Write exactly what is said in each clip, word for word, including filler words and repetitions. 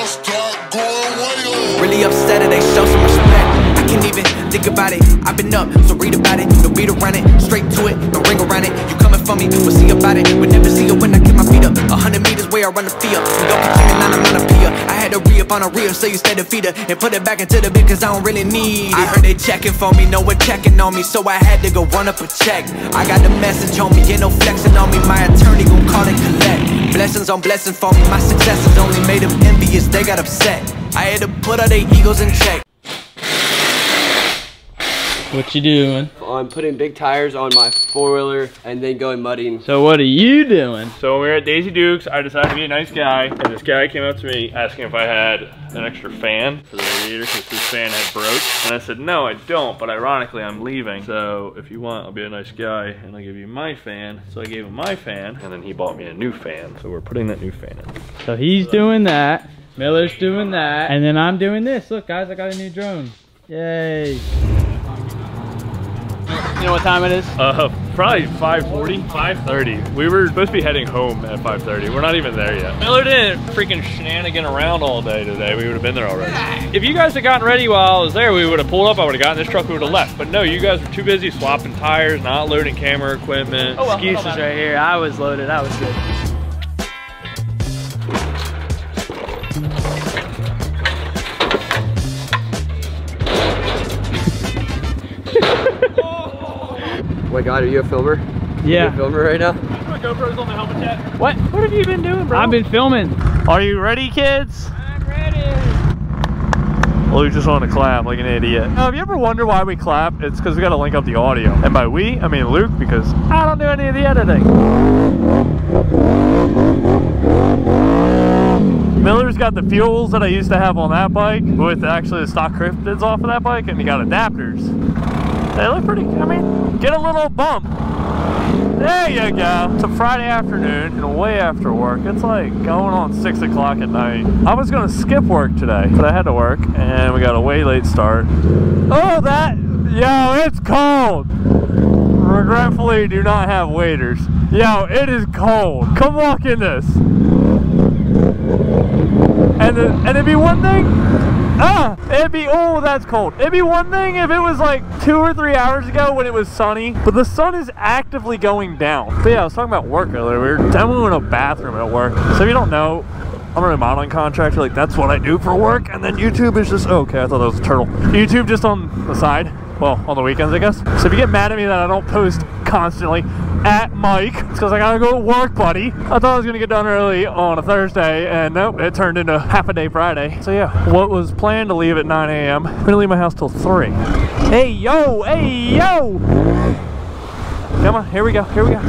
gonna start going way. Really upset that they show some respect. I can't even think about it. I've been up, so read about it. No beat around it, straight to it, no ring around it. You coming for me, we'll see about it. We'll never see it when I get my feet up. A hundred meters where I run the field. We don't continue, now I'm on a pier. I had to re-up on a reel, so you stay the feeder and put it back into the beat, cause I don't really need it. I heard they checking for me, no one checking on me, so I had to go run up a check. I got the message, homie, ain't no flexing on me. My attorney gon' call and collect. Blessings on blessings for me, my successes only made them envious, they got upset. I had to put all their egos in check. What you doing? I'm putting big tires on my four-wheeler and then going mudding. So what are you doing? So when we were at Daisy Duke's, I decided to be a nice guy, and this guy came up to me asking if I had an extra fan for the radiator, because this fan had broke. And I said, no, I don't, but ironically, I'm leaving. So if you want, I'll be a nice guy, and I'll give you my fan. So I gave him my fan, and then he bought me a new fan. So we're putting that new fan in. So he's doing that, Miller's doing that, and then I'm doing this. Look, guys, I got a new drone. Yay. You know what time it is? Uh, probably five forty, five thirty. We were supposed to be heading home at five thirty. We're not even there yet. Miller didn't freaking shenanigan around all day today. We would have been there already. If you guys had gotten ready while I was there, we would have pulled up. I would have gotten this truck. We would have left. But no, you guys were too busy swapping tires, not loading camera equipment. Oh, well, excuses right here. I was loaded. I was good. Oh my God, are you a filmer? Yeah. Are you a filmer right now? My GoPro's on my helmet yet. What? What have you been doing, bro? I've been filming. Are you ready, kids? I'm ready. Luke just wanted to clap like an idiot. Now, if you ever wonder why we clap, it's because we got to link up the audio. And by we, I mean Luke, because I don't do any of the editing. Miller's got the fuels that I used to have on that bike with actually the stock cryptids off of that bike, and he got adapters. They look pretty, I mean, get a little bump. There you go. It's a Friday afternoon and way after work. It's like going on six o'clock at night. I was gonna skip work today, but I had to work and we got a way late start. Oh, that, yo, it's cold. Regretfully, do not have waders. Yo, it is cold. Come walk in this. And, the, and it'd be one thing, ah, it'd be, oh, that's cold. It'd be one thing if it was like two or three hours ago when it was sunny, but the sun is actively going down. But yeah, I was talking about work earlier. We were demoing a bathroom at work. So if you don't know, I'm a remodeling contractor. Like, that's what I do for work. And then YouTube is just, oh, okay, I thought that was a turtle. YouTube just on the side. Well, on the weekends, I guess. So if you get mad at me that I don't post constantly at Mike, it's because I gotta go to work, buddy. I thought I was gonna get done early on a Thursday, and nope, it turned into half a day Friday. So yeah, what was planned to leave at nine A M, I'm gonna leave my house till three. Hey, yo, hey, yo. Come on, here we go, here we go.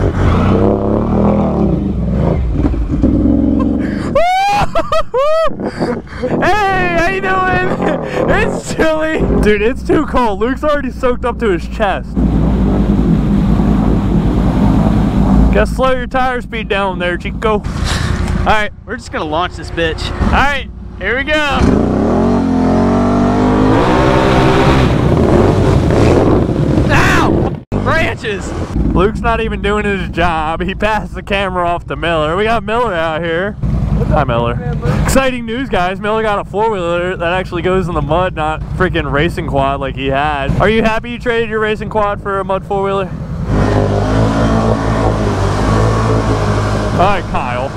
Hey, how you doing? It's chilly. Dude, it's too cold. Luke's already soaked up to his chest. Gotta slow your tire speed down there, Chico. All right, we're just gonna launch this bitch. All right, here we go. Branches. Luke's not even doing his job. He passed the camera off to Miller. We got Miller out here. Hi, Miller. Exciting news, guys. Miller got a four-wheeler that actually goes in the mud, not freaking racing quad like he had. Are you happy you traded your racing quad for a mud four-wheeler? All right, Kyle.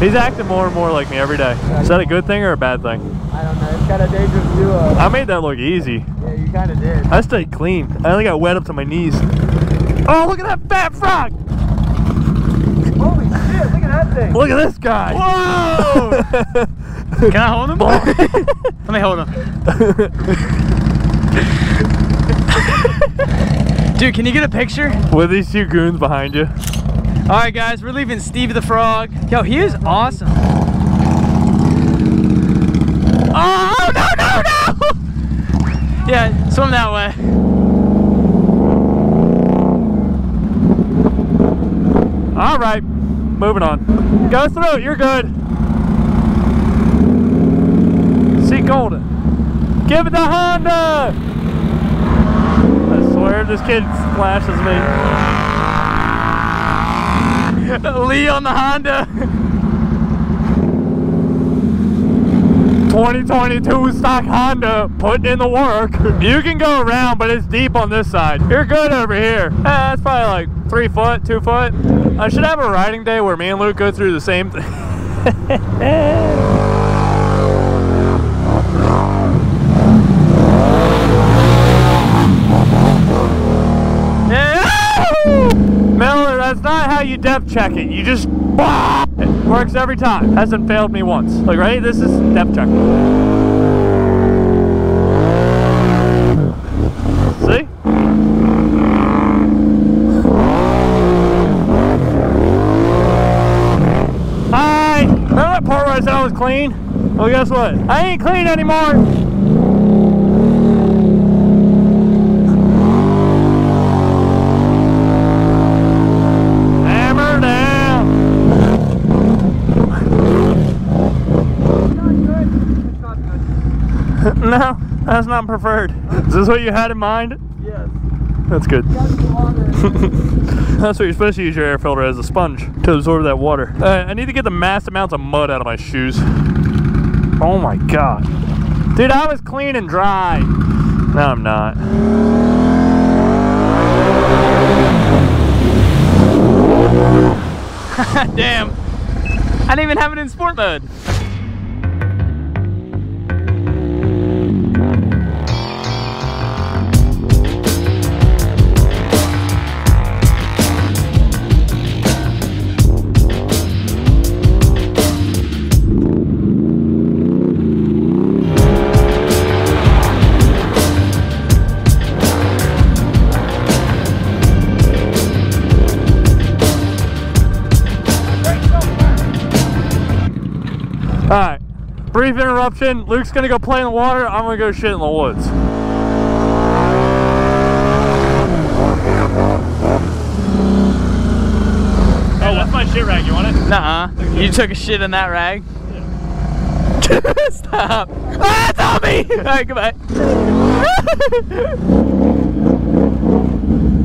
He's acting more and more like me every day. Is that a good thing or a bad thing? I don't know. It's got a dangerous view of... I made that look easy. Yeah, you kind of did. I stayed clean. I only got wet up to my knees. Oh, look at that fat frog! Holy shit, look at that thing. Look at this guy. Whoa! Can I hold him? Let me hold him. Dude, can you get a picture? With these two goons behind you. All right, guys, we're leaving Steve the Frog. Yo, he is awesome. Oh, no, no, no! Yeah, swim that way. All right, moving on. Go through it, you're good. See Golden. Give it to Honda! I swear this kid splashes me. Lee on the Honda. twenty twenty-two stock Honda, putting in the work. You can go around, but it's deep on this side. You're good over here. Eh, that's probably like three foot, two foot. I should have a riding day where me and Luke go through the same thing. That's not how you depth check it. You just bah! It works every time. Hasn't failed me once. Like, right? This is depth check. See? Hi! Remember that part where I said I was clean? Well, guess what? I ain't clean anymore. No, that's not preferred. Is this what you had in mind? Yes. That's good. That's what you're supposed to use your air filter as, a sponge to absorb that water. Uh, I need to get the mass amounts of mud out of my shoes. Oh my God. Dude, I was clean and dry. No, I'm not. Damn. I didn't even have it in sport mode. Alright, brief interruption. Luke's gonna go play in the water. I'm gonna go shit in the woods. Hey, that's my shit rag. You want it? Nuh-uh. Okay. You took a shit in that rag? Yeah. Stop. Ah, it's on me! Alright, goodbye.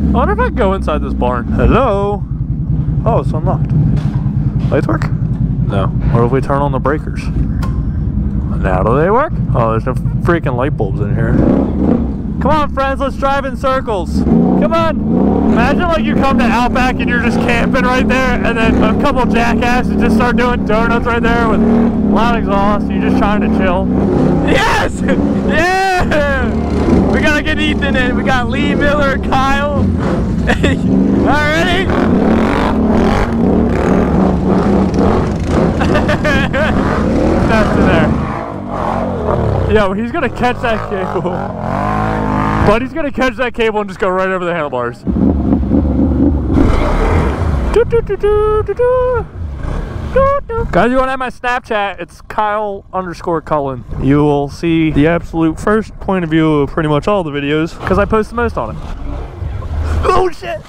I wonder if I can go inside this barn. Hello? Oh, it's unlocked. Lights work? No. Or if we turn on the breakers? Now do they work? Oh, there's no freaking light bulbs in here. Come on, friends, let's drive in circles. Come on. Imagine like you come to Outback and you're just camping right there, and then a couple jackasses just start doing donuts right there with loud exhaust. You're just trying to chill. Yes! Yeah! We gotta get Ethan in. We got Lee, Miller, Kyle. All right. That's in there. Yo, he's gonna catch that cable. But he's gonna catch that cable and just go right over the handlebars. Do, do, do, do, do, do. Do, do. Guys, you wanna have my Snapchat? It's Kyle underscore Cullen. You will see the absolute first point of view of pretty much all the videos because I post the most on it. Oh shit!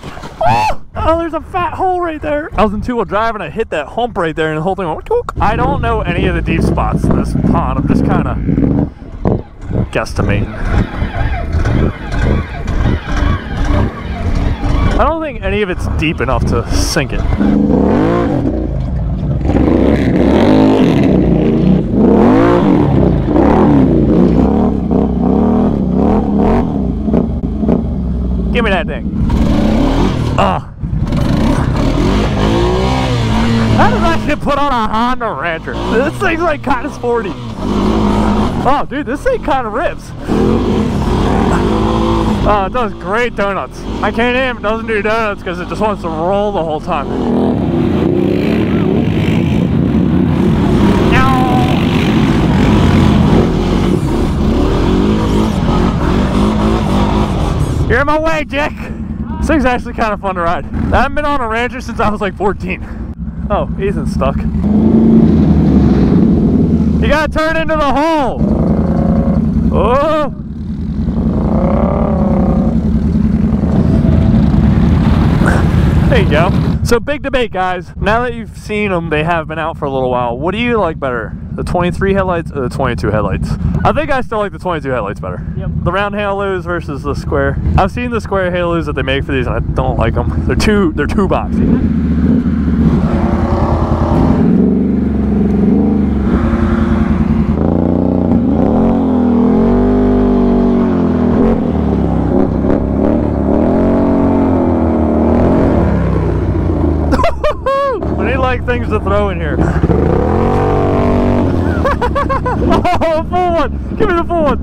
Oh! Oh, there's a fat hole right there. I was in two-wheel drive and I hit that hump right there and the whole thing went Took. I don't know any of the deep spots in this pond. I'm just kind of guesstimating. I don't think any of it's deep enough to sink it. Give me that thing. Ah. How does that shit put on a Honda Rancher? This thing's like kind of sporty. Oh, dude, this thing kind of rips. Oh, it does great donuts. I can't aim, it doesn't do donuts because it just wants to roll the whole time. No. You're in my way, Dick. This thing's actually kind of fun to ride. I haven't been on a Rancher since I was like fourteen. Oh, Ethan's stuck. You gotta turn into the hole. Oh. There you go. So big debate, guys. Now that you've seen them, they have been out for a little while. What do you like better? The twenty-three headlights or the twenty-two headlights? I think I still like the twenty-two headlights better. Yep. The round halos versus the square. I've seen the square halos that they make for these and I don't like them. They're too, they're too boxy. like things to throw in here. Oh, full one! Give me the full one!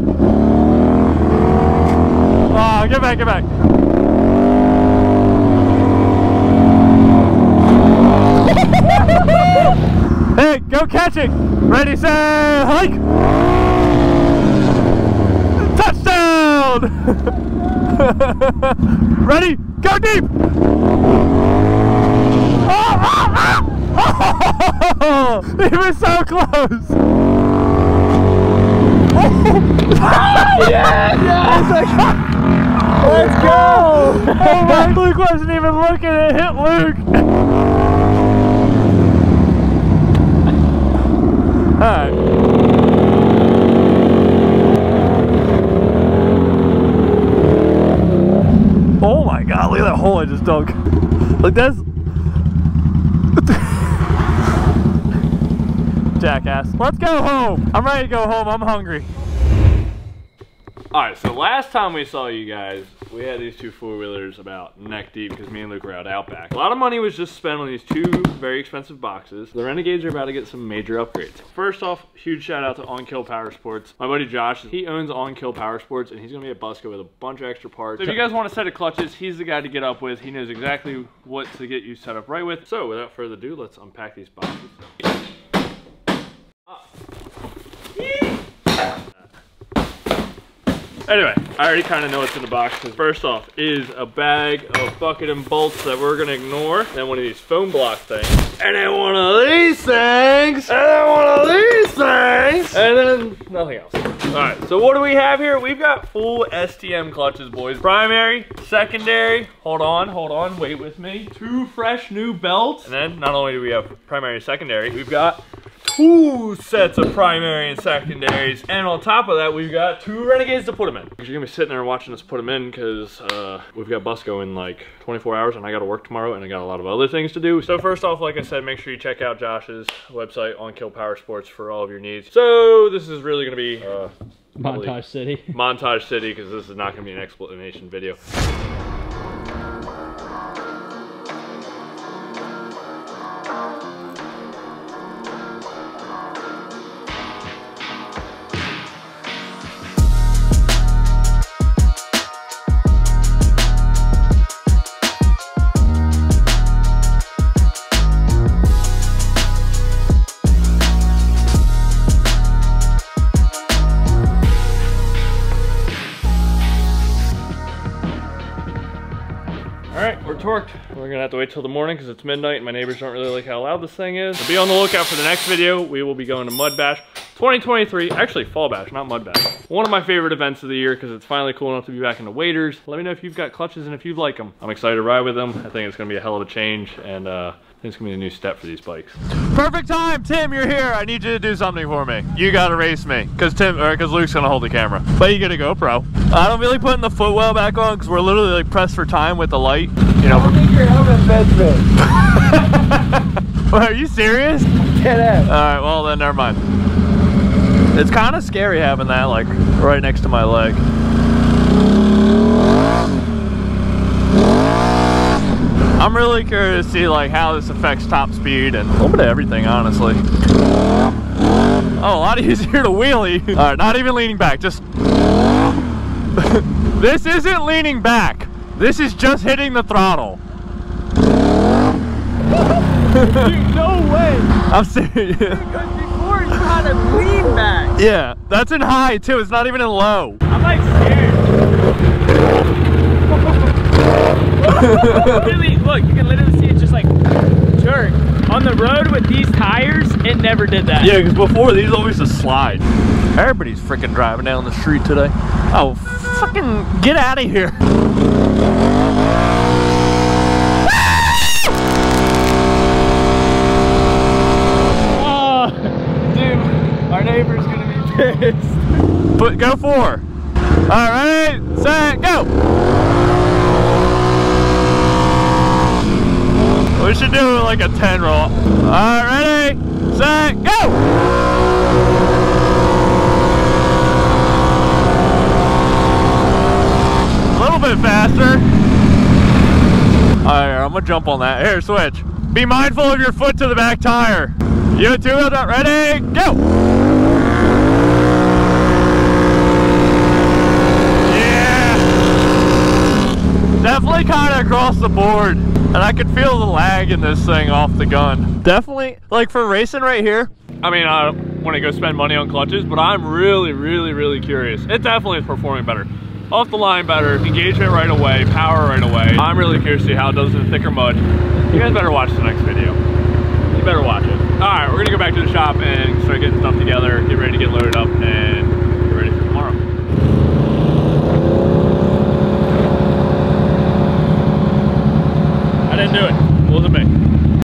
Oh, get back, get back! Hey, go catch it! Ready, say, hike! Touchdown! Ready, go deep! Oh, oh, oh! Oh, he was so close! Oh, yeah! Yes! Let's go! Oh, my, Luke wasn't even looking, it hit Luke! Alright. Oh my god, look at that hole I just dug. Like that's... Jackass. Let's go home! I'm ready to go home, I'm hungry. Alright, so last time we saw you guys, we had these two four-wheelers about neck deep because me and Luke were out Outback. A lot of money was just spent on these two very expensive boxes. The Renegades are about to get some major upgrades. First off, huge shout out to On Kill Power Sports. My buddy Josh, he owns On Kill Power Sports and he's gonna be at Busco with a bunch of extra parts. So if you guys want a set of clutches, he's the guy to get up with. He knows exactly what to get you set up right with. So without further ado, let's unpack these boxes. Anyway, I already kind of know what's in the box. First off is a bag of bucket and bolts that we're gonna ignore. Then one of these foam block things. And then one of these things. And then one of these things. And then nothing else. All right, so what do we have here? We've got full S T M clutches, boys. Primary, secondary, hold on, hold on, wait with me. Two fresh new belts. And then not only do we have primary and secondary, we've got two sets of primary and secondaries, and on top of that, we've got two Renegades to put them in. You're gonna be sitting there watching us put them in because uh, we've got Busco in like twenty-four hours, and I gotta work tomorrow, and I got a lot of other things to do. So first off, like I said, make sure you check out Josh's website, On Kill Power Sports, for all of your needs. So this is really gonna be uh, Montage City. Montage City, because this is not gonna be an explanation video. Torqued. We're gonna have to wait till the morning because it's midnight and my neighbors don't really like how loud this thing is. So be on the lookout for the next video. We will be going to Mud Bash twenty twenty-three. Actually, Fall Bash, not Mud Bash. One of my favorite events of the year because it's finally cool enough to be back in the waders. Let me know if you've got clutches and if you like them. I'm excited to ride with them. I think it's gonna be a hell of a change and uh, I think it's gonna be a new step for these bikes. Perfect time, Tim, you're here. I need you to do something for me. You gotta race me because Tim, or because Luke's gonna hold the camera. But you get a GoPro. I don't really putting the footwell back on because we're literally like pressed for time with the light. You know, I think your helmet fits me. Well, are you serious? Get out. Alright, well then, never mind. It's kind of scary having that like right next to my leg. I'm really curious to see like how this affects top speed and a little bit of everything, honestly. Oh, a lot easier to wheelie. Alright, not even leaning back, just... This isn't leaning back. This is just hitting the throttle. Dude, no way. I'm serious. Because before you had to lean back. Yeah, that's in high too. It's not even in low. I'm like scared. Literally, look, you can literally see it just like jerk. On the road with these tires, it never did that. Yeah, because before these always just slide. Everybody's freaking driving down the street today. Oh, fucking get out of here. But go for her. All right, set, go. We should do like a ten roll. All right, ready, set, go. A little bit faster. All right, I'm gonna jump on that. Here, switch. Be mindful of your foot to the back tire. You two wheeled up, ready, go! Yeah! Definitely kind of across the board. And I could feel the lag in this thing off the gun. Definitely, like for racing right here, I mean, I don't want to go spend money on clutches, but I'm really, really, really curious. It definitely is performing better. Off the line better, engagement right away, power right away. I'm really curious to see how it does in thicker mud. You guys better watch the next video. You better watch it. All right, we're gonna go back to the shop and start getting stuff together, get ready to get loaded up and get ready for tomorrow. I didn't do it, it wasn't me.